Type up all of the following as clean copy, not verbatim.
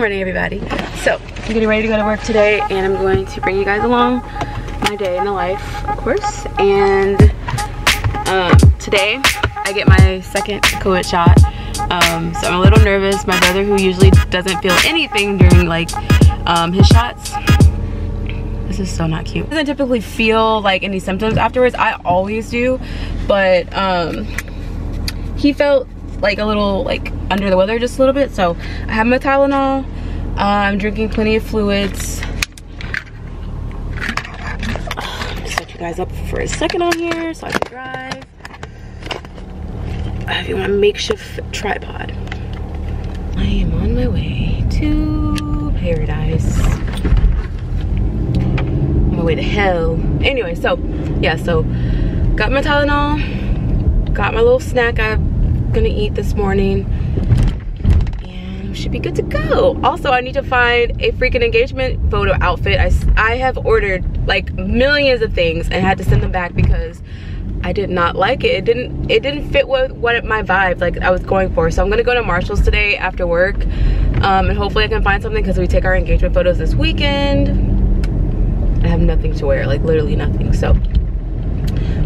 morning, everybody. So I'm getting ready to go to work today, and I'm going to bring you guys along my day in the life, of course. And today I get my second COVID shot, so I'm a little nervous. My brother, who usually doesn't feel anything during like his shots, this is so not cute, doesn't typically feel like any symptoms afterwards. I always do, but he felt like a little like under the weather just a little bit, so I have my Tylenol. I'm drinking plenty of fluids. Just set you guys up for a second on here so I can drive. I have my makeshift tripod. I am on my way to paradise. On my way to hell. Anyway, so yeah, so got my Tylenol, got my little snack I'm gonna eat this morning, and should be good to go. Also, I need to find a freaking engagement photo outfit. I have ordered like millions of things and had to send them back because I did not like it. It didn't fit with what my vibe like I was going for. So I'm gonna go to Marshall's today after work, and hopefully I can find something because we take our engagement photos this weekend. I have nothing to wear, like literally nothing. So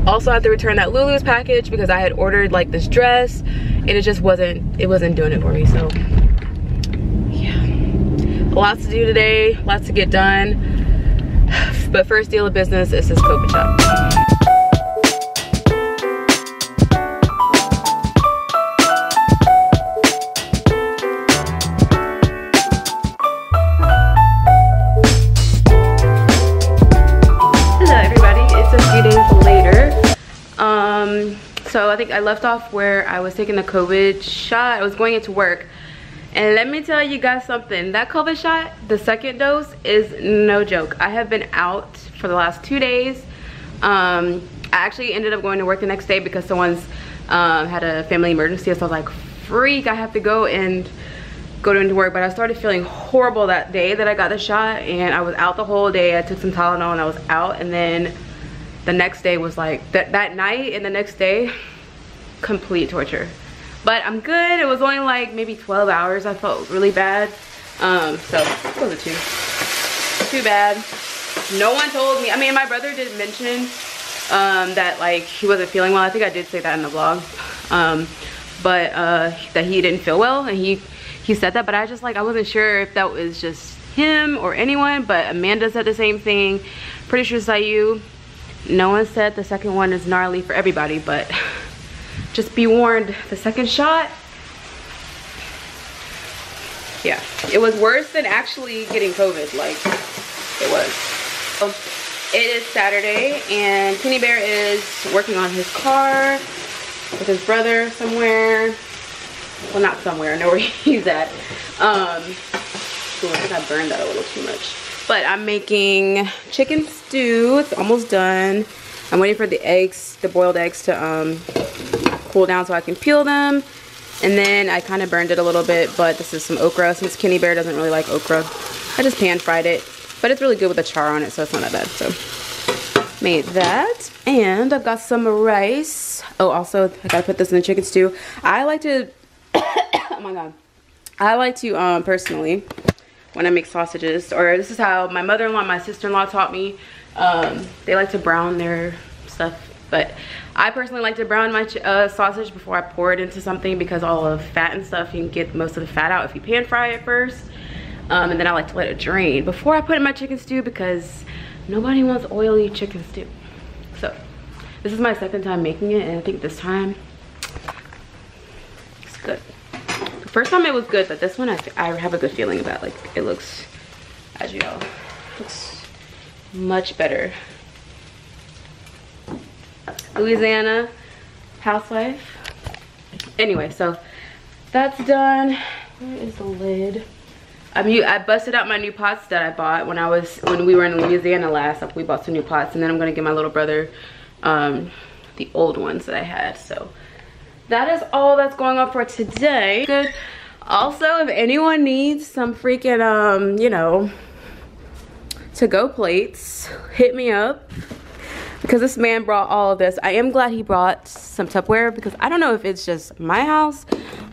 also I had to return that Lulu's package because I had ordered like this dress and it just wasn't doing it for me. So yeah, lots to do today, lots to get done. But first deal of business is this COVID shot. So I think I left off where I was taking the COVID shot. I was going into work. And let me tell you guys something. That COVID shot, the second dose, is no joke. I have been out for the last 2 days. I actually ended up going to work the next day because someone's had a family emergency. So I was like, freak, I have to go into work. But I started feeling horrible that day that I got the shot. And I was out the whole day. I took some Tylenol and I was out. And then the next day was like that night and the next day, complete torture. But I'm good. It was only like maybe 12 hours. I felt really bad. So it wasn't too bad. No one told me. I mean, my brother did mention that like he wasn't feeling well. I think I did say that in the vlog, but that he didn't feel well, and he said that. But I just like I wasn't sure if that was just him or anyone. But Amanda said the same thing. Pretty sure it's not you. No one said the second one is gnarly for everybody, but just be warned, the second shot, yeah, it was worse than actually getting COVID, like it was. So it is Saturday and Kenny Bear is working on his car with his brother somewhere. Well, not somewhere, I know where he's at. Ooh, I think I burned that a little too much. But I'm making chicken stew. It's almost done. I'm waiting for the eggs, the boiled eggs to cool down so I can peel them. And then I kind of burned it a little bit, but this is some okra. Since Kenny Bear doesn't really like okra, I just pan fried it. But it's really good with a char on it, so it's not that bad. So made that. And I've got some rice. Oh, also, I gotta put this in the chicken stew. I like to, oh my God. I like to personally, when I make sausages, or this is how my mother-in-law and my sister-in-law taught me. They like to brown their stuff, but I personally like to brown my sausage before I pour it into something because all of the fat and stuff, you can get most of the fat out if you pan fry it first. And then I like to let it drain before I put in my chicken stew because nobody wants oily chicken stew. So this is my second time making it, and I think this time it's good. First time it was good, but this one I have a good feeling about. Like it looks, as you know, looks much better. Louisiana housewife. Anyway, so that's done. Where is the lid? I busted out my new pots that I bought when we were in Louisiana last. Like, we bought some new pots, and then I'm gonna give my little brother the old ones that I had. So that is all that's going on for today. Good. Also, if anyone needs some freaking, you know, to-go plates, hit me up. Because this man brought all of this. I am glad he brought some Tupperware because I don't know if it's just my house,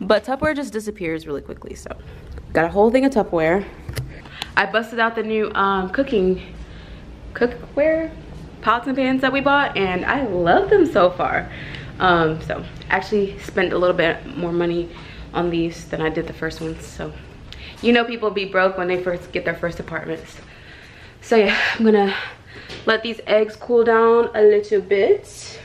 but Tupperware just disappears really quickly. So Got a whole thing of Tupperware. I busted out the new cookware pots and pans that we bought, and I love them so far. So I actually spent a little bit more money on these than I did the first ones. So you know people be broke when they first get their first apartments. So yeah, I'm gonna let these eggs cool down a little bit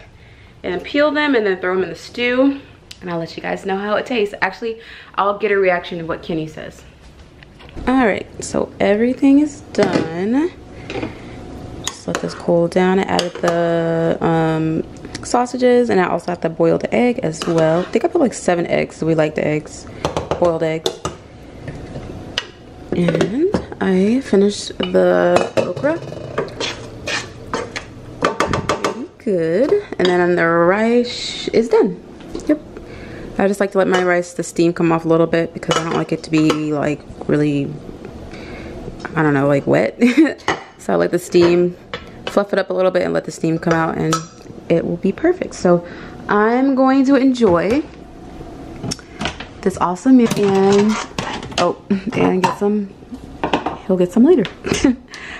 and peel them and then throw them in the stew. And I'll let you guys know how it tastes. Actually, I'll get a reaction of what Kenny says. All right, so everything is done. Just let this cool down. I added the sausages, and I also have to boil the egg as well. I think I put like 7 eggs. So we like the eggs, boiled eggs. And I finished the okra. Pretty good. And then the rice is done. Yep. I just like to let my rice, the steam come off a little bit because I don't like it to be like really, I don't know, like wet. So I let the steam, fluff it up a little bit and let the steam come out and it will be perfect. So I'm going to enjoy this awesome meal and, oh, and get some, he'll get some later.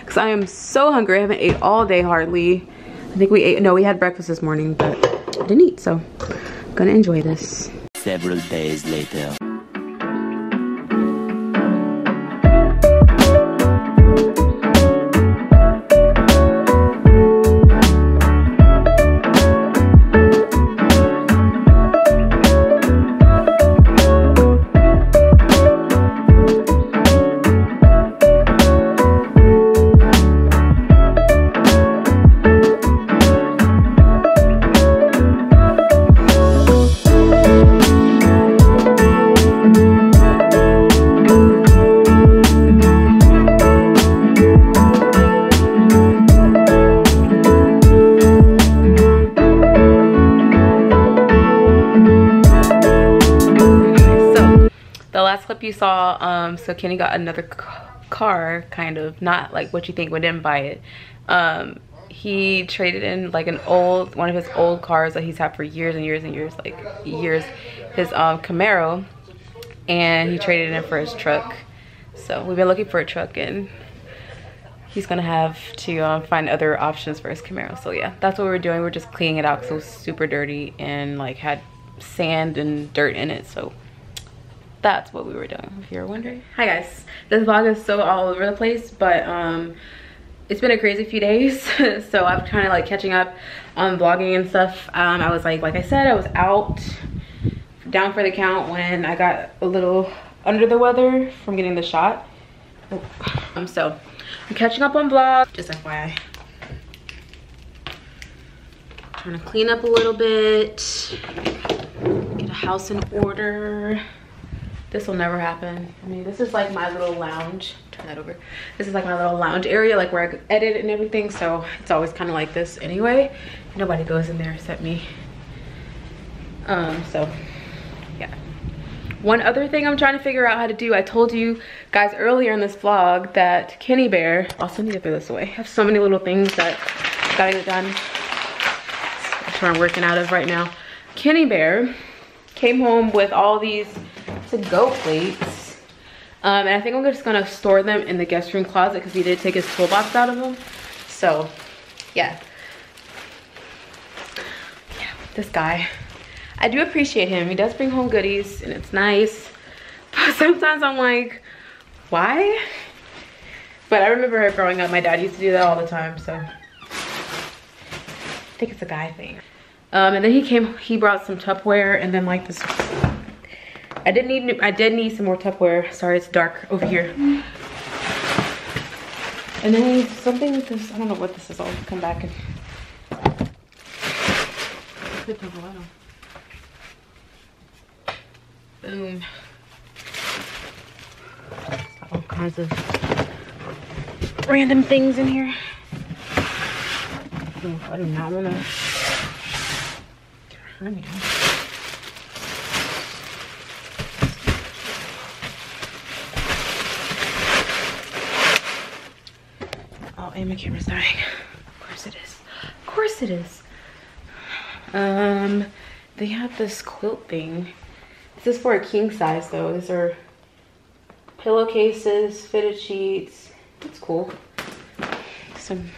Cause I am so hungry, I haven't ate all day hardly. I think we ate, no, we had breakfast this morning, but I didn't eat, so I'm gonna enjoy this. Several days later. You saw so Kenny got another car, kind of not like what you think, we didn't buy it. He traded in like an old, one of his old cars that he's had for years and years and years, like years, his Camaro, and he traded it in for his truck. So we've been looking for a truck and he's gonna have to find other options for his Camaro. So yeah, that's what we're doing. We're just cleaning it out because it was super dirty and like had sand and dirt in it, so that's what we were doing, if you're wondering. Hi guys, this vlog is so all over the place, but it's been a crazy few days. So I'm kind of like catching up on vlogging and stuff. I was like I said, I was out down for the count when I got a little under the weather from getting the shot. So I'm catching up on vlogs, just FYI. Trying to clean up a little bit, get a house in order. This will never happen. I mean, this is like my little lounge. Turn that over. This is like my little lounge area, like where I edit and everything. So it's always kind of like this anyway. Nobody goes in there except me. So yeah. One other thing I'm trying to figure out how to do. I told you guys earlier in this vlog that Kenny Bear, also need to throw this away. I have so many little things that gotta get done. That's where I'm working out of right now. Kenny Bear came home with all these to-go plates, and I think I'm just gonna store them in the guest room closet because he did take his toolbox out of them. So yeah, this guy, I do appreciate him. He does bring home goodies and it's nice, but sometimes I'm like, why? But I remember growing up, my dad used to do that all the time, so I think it's a guy thing. And then he brought some Tupperware, and then like this, I did need some more Tupperware. Sorry, it's dark over here. And then something with this, I don't know what this is. I'll come back and put the bottle. Boom. All kinds of random things in here. Oh, I do not want to turn me down. My camera's dying. Of course it is. Of course it is. They have this quilt thing. This is for a king size though. These are pillowcases, fitted sheets. It's cool. Some,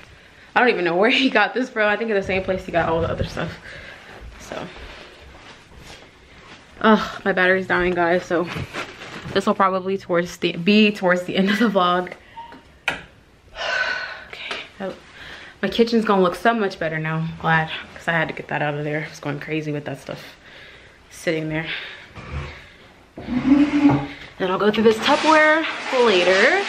I don't even know where he got this from. I think in the same place he got all the other stuff. So, oh, my battery's dying, guys. So this will probably be towards the end of the vlog. Okay, my kitchen's gonna look so much better now. Glad, because I had to get that out of there. I was going crazy with that stuff sitting there. Then I'll go through this Tupperware later.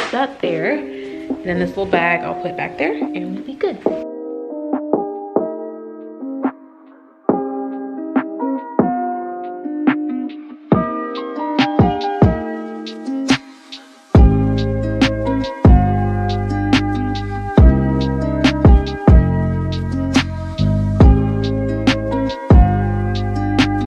Put that there. And then this little bag I'll put back there and we'll be good.